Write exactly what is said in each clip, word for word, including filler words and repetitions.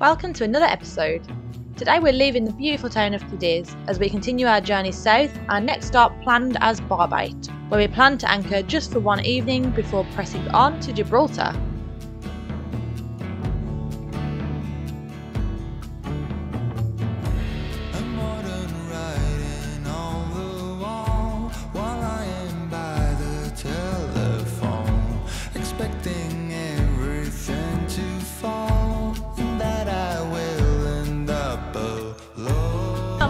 Welcome to another episode. Today we're leaving the beautiful town of Cadiz as we continue our journey south, our next stop planned as Barbate, where we plan to anchor just for one evening before pressing on to Gibraltar.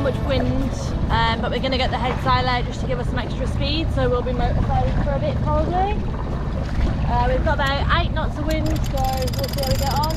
Much wind, um, but we're going to get the head sail out just to give us some extra speed, so we'll be motor sailing for a bit probably. Uh, we've got about eight knots of wind, so we'll see how we get on.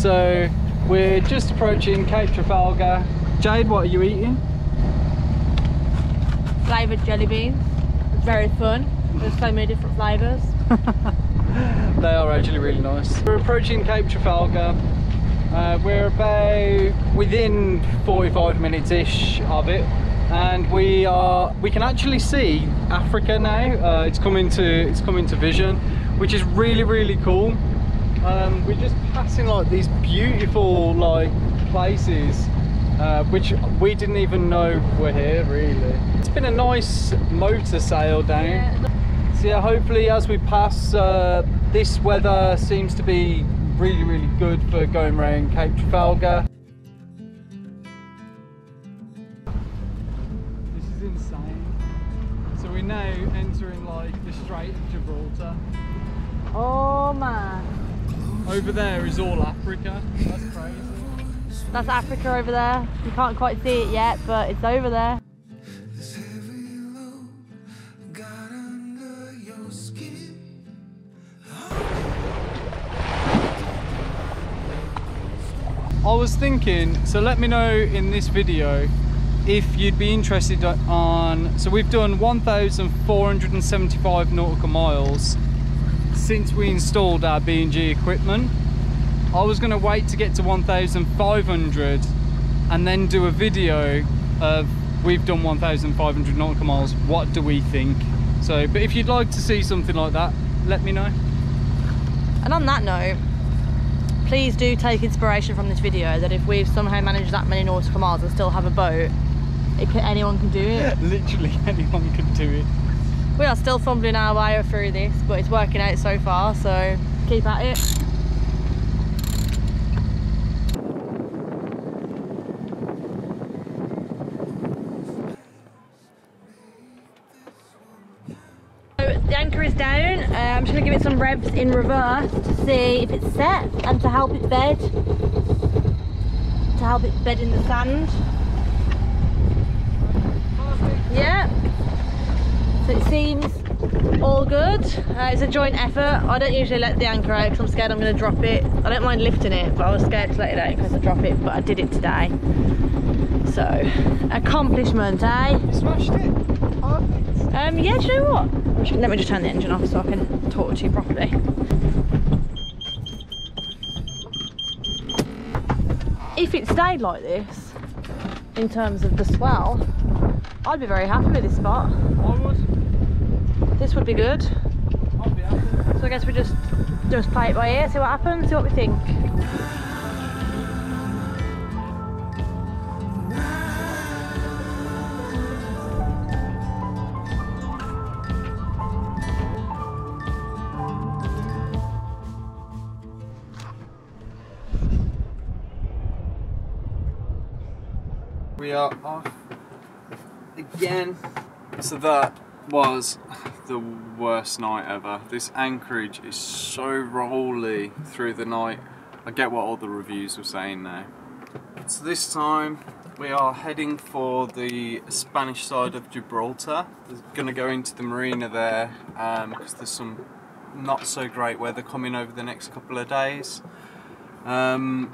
So we're just approaching Cape Trafalgar. Jade, what are you eating? Flavoured jelly beans. It's very fun. There's so many different flavours. They are actually really nice. We're approaching Cape Trafalgar. Uh, we're about within forty-five minutes-ish of it, and we are we can actually see Africa now. Uh, it's coming to it's coming to vision, which is really really cool. Um, we're just passing like these beautiful like places uh, which we didn't even know were here really. It's been a nice motor sail down. Yeah. So yeah, hopefully as we pass, uh, this weather seems to be really really good for going around Cape Trafalgar. This is insane. So we're now entering like the Strait of Gibraltar. Oh man. Over there is all Africa. That's crazy. That's Africa over there. You can't quite see it yet, but it's over there. I was thinking, so let me know in this video if you'd be interested on, so we've done one thousand four hundred seventy-five nautical miles since we installed our B and G equipment. I was going to wait to get to one thousand five hundred and then do a video of we've done one thousand five hundred nautical miles, what do we think? So, but if you'd like to see something like that, let me know. And on that note, please do take inspiration from this video that if we've somehow managed that many nautical miles and still have a boat, it can, anyone can do it. Literally anyone can do it. We are still fumbling our way through this, but it's working out so far, so keep at it. So the anchor is down. Uh, I'm just going to give it some revs in reverse to see if it's set and to help it bed. To help it bed in the sand. Yeah. So it seems all good. Uh, it's a joint effort. I don't usually let the anchor out because I'm scared I'm going to drop it. I don't mind lifting it, but I was scared to let it out because I drop it, but I did it today. So, accomplishment, eh? You smashed it. Perfect. Um, yeah, do you know what? Let me just turn the engine off so I can talk to you properly. If it stayed like this, in terms of the swell, I'd be very happy with this spot. I would. This would be good. I'd be happy. So I guess we just just play it by ear, see what happens, see what we think. We are off again. So that was the worst night ever. This anchorage is so rolly through the night. I get what all the reviews were saying now. So this time we are heading for the Spanish side of Gibraltar. We're going to go into the marina there um, because there's some not so great weather coming over the next couple of days. Um,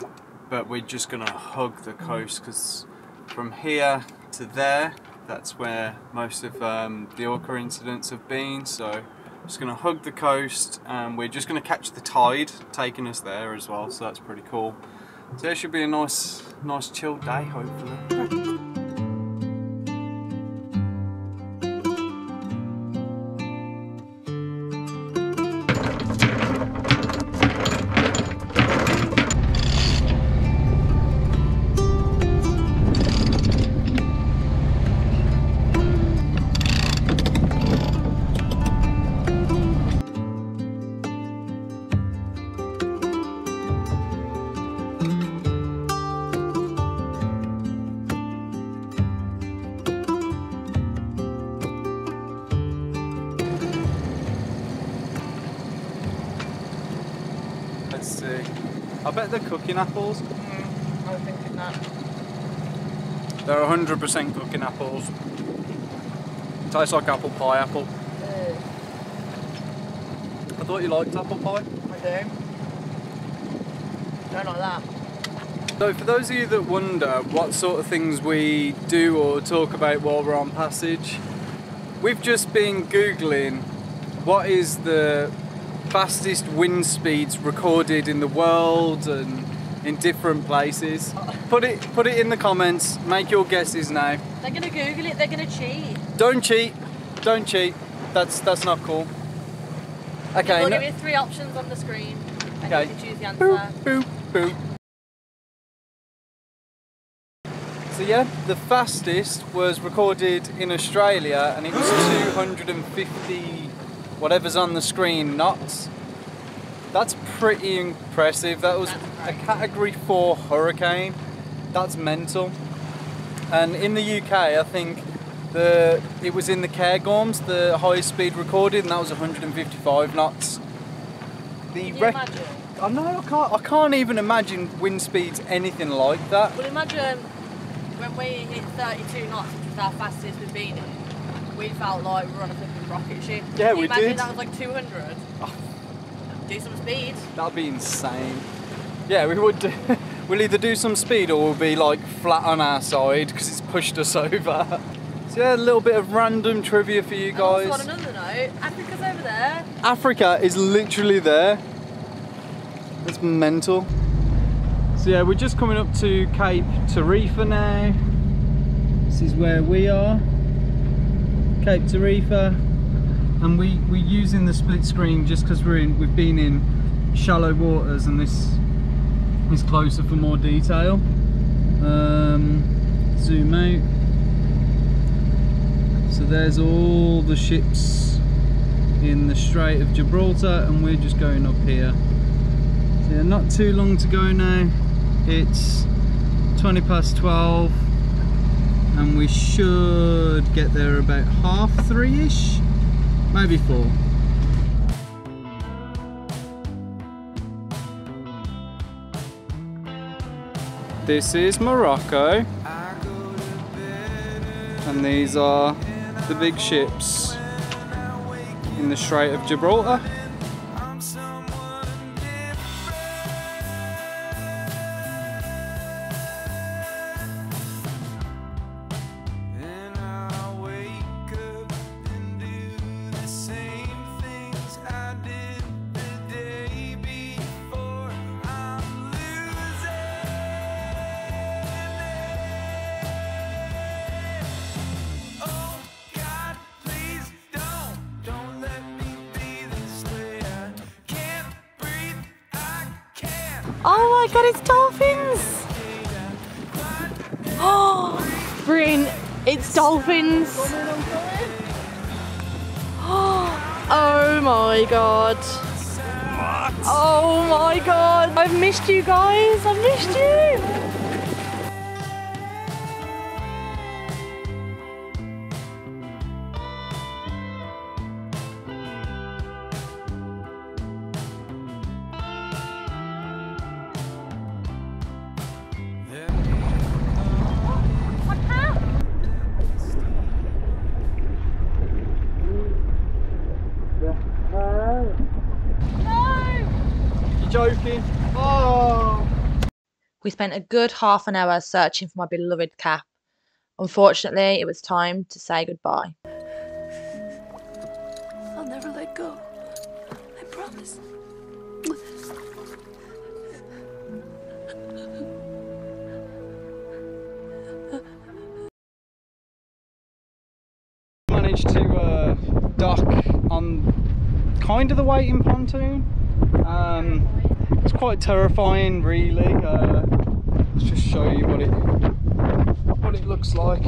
but we're just going to hug the coast because from here to there, that's where most of um, the orca incidents have been. So I'm just going to hug the coast, and we're just going to catch the tide taking us there as well, so that's pretty cool. So it should be a nice, nice chill day, hopefully. I bet they're cooking apples. Mm, I was thinking that. They're one hundred percent cooking apples. It tastes like apple pie apple. Ew. I thought you liked apple pie. I do. Don't like that. So for those of you that wonder what sort of things we do or talk about while we're on passage, we've just been Googling what is the fastest wind speeds recorded in the world and in different places. Put it put it in the comments, make your guesses now. They're gonna Google it, they're gonna cheat. Don't cheat, don't cheat. That's that's not cool. Okay. Well, there is three options on the screen. And okay. You can choose the answer. Boop, boop, boop. So yeah, the fastest was recorded in Australia and it was two hundred fifty whatever's on the screen knots. That's pretty impressive. That was a category four hurricane. That's mental. And in the U K, I think the it was in the Cairngorms, the highest speed recorded, and that was one hundred fifty-five knots. The Can you imagine? I know, I can't, I can't even imagine wind speeds anything like that. Well, imagine when we hit thirty-two knots, which was our fastest we've been in. We felt like we were on a flipping rocket ship. Yeah, Can you we imagine did. That was like two hundred. Oh. Do some speed. That'd be insane. Yeah, we would. Do, we'll either do some speed or we'll be like flat on our side because it's pushed us over. So yeah, a little bit of random trivia for you guys. On another note, Africa's over there. Africa is literally there. It's mental. So yeah, we're just coming up to Cape Tarifa now. This is where we are. Cape Tarifa, and we, we're using the split screen just because we're in we've been in shallow waters and this is closer for more detail. Um, zoom out. So there's all the ships in the Strait of Gibraltar and we're just going up here. So yeah, not too long to go now. It's twenty past twelve. And we should get there about half three-ish, maybe four. This is Morocco. And these are the big ships in the Strait of Gibraltar. Oh my god, it's dolphins! Oh, Bryn, it's dolphins! Oh my god! Oh my god! I've missed you guys! I've missed you! Oh. We spent a good half an hour searching for my beloved cap. Unfortunately, it was time to say goodbye. I'll never let go. I promise. Managed to uh, dock on kind of the waiting pontoon. Um, it's quite terrifying, really. Uh, let's just show you what it what it looks like.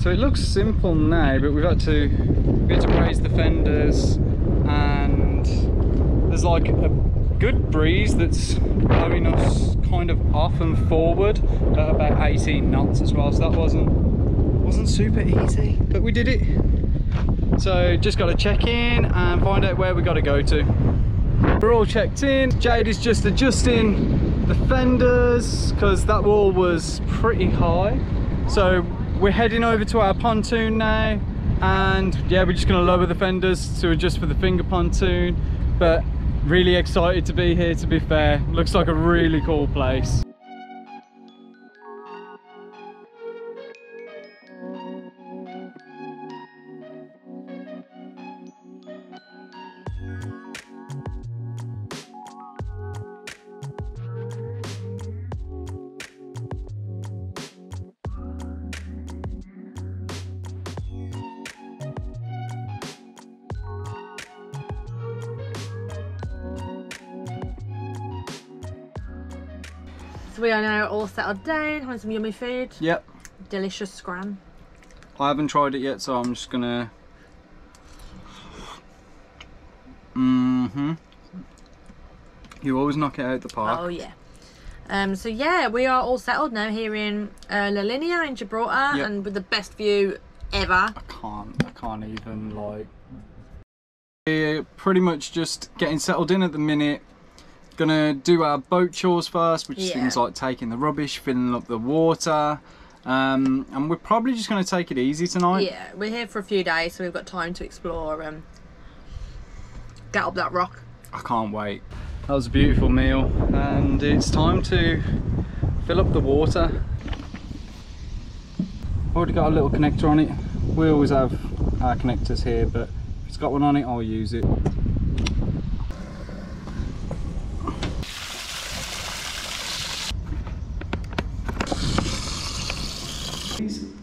So it looks simple now, but we've had to we had to raise the fenders, and there's like a good breeze that's blowing us kind of off and forward at about eighteen knots as well. So that wasn't. wasn't super easy, but we did it. So just got to check in and find out where we got to go to. We're all checked in. Jade is just adjusting the fenders because that wall was pretty high. So we're heading over to our pontoon now, and yeah, we're just going to lower the fenders to adjust for the finger pontoon. But really excited to be here, to be fair. Looks like a really cool place. We are now all settled down, having some yummy food. Yep. Delicious scran. I haven't tried it yet, so I'm just gonna. Mm-hmm. You always knock it out the park. Oh yeah. Um. So yeah, we are all settled now here in uh, La Linea in Gibraltar, yep. And with the best view ever. I can't. I can't even like. We're pretty much just getting settled in at the minute. Gonna do our boat chores first, which yeah. is things like taking the rubbish, filling up the water, um, and we're probably just gonna take it easy tonight. Yeah, we're here for a few days, so we've got time to explore and um, get up that rock. I can't wait. That was a beautiful meal, and it's time to fill up the water. Already got a little connector on it. We always have our connectors here, but if it's got one on it, I'll use it.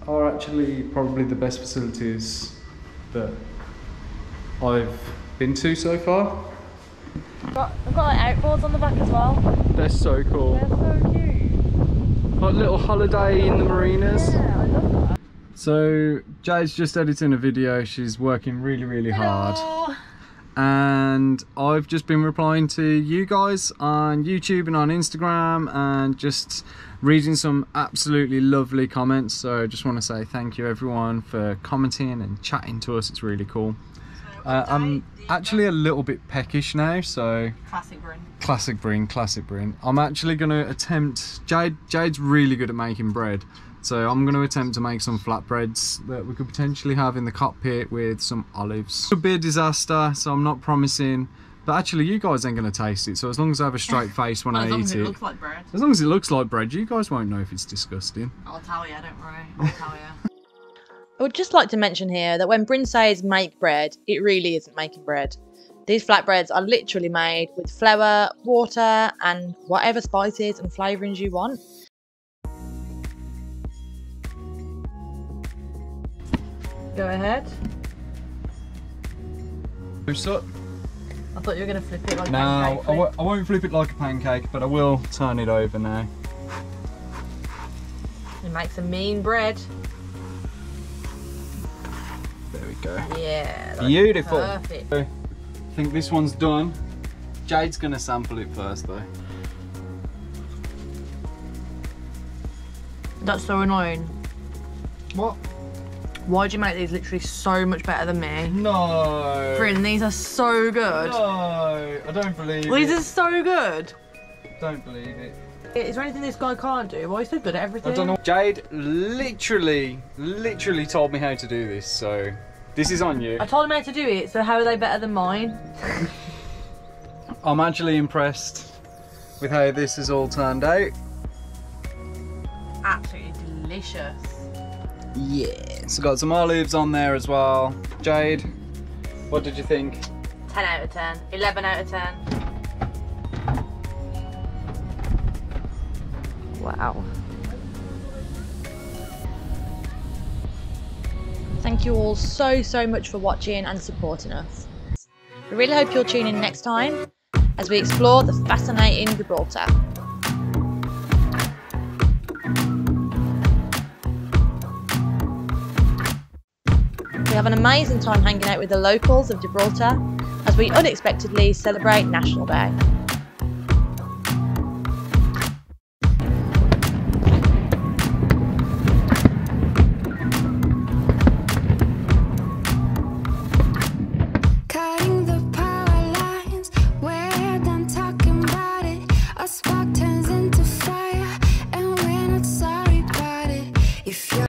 Are actually probably the best facilities that I've been to so far. I've got, I've got like outboards on the back as well. They're so cool. They're so cute. Like little holiday in the marinas. Yeah, I love that. So Jade's just editing a video. She's working really, really Hello. hard. And I've just been replying to you guys on YouTube and on Instagram, and just reading some absolutely lovely comments. So I just want to say thank you everyone for commenting and chatting to us. It's really cool. So uh, I'm actually a little bit peckish now, so classic Bryn. Classic Bryn, classic Bryn. I'm actually going to attempt. Jade, Jade's really good at making bread, so I'm going to attempt to make some flatbreads that we could potentially have in the cockpit with some olives. Could be a disaster, so I'm not promising, but actually you guys ain't going to taste it, so as long as I have a straight face when well, I eat it. As long as it looks like bread. As long as it looks like bread, you guys won't know if it's disgusting. I'll tell you, don't worry, I'll tell you. I would just like to mention here that when Bryn says make bread, it really isn't making bread. These flatbreads are literally made with flour, water and whatever spices and flavourings you want. Go ahead. Loose up. I thought you were going to flip it like a pancake. No, I, w I won't flip it like a pancake, but I will turn it over now. It makes a mean bread. There we go. Yeah. Beautiful. Perfect. I think this one's done. Jade's going to sample it first though. That's so annoying. What? Why'd you make these literally so much better than me? No. Bryn, these are so good. No, I don't believe these it. These are so good. Don't believe it. Is there anything this guy can't do? Why he's so good at everything? I don't know. Jade literally, literally told me how to do this, so this is on you. I told him how to do it, so how are they better than mine? I'm actually impressed with how this has all turned out. Absolutely delicious. Yeah, so got some olives on there as well. Jade, what did you think? ten out of ten, eleven out of ten. Wow. Thank you all so, so much for watching and supporting us. We really hope you'll tune in next time as we explore the fascinating Gibraltar. We have an amazing time hanging out with the locals of Gibraltar as we unexpectedly celebrate National Day.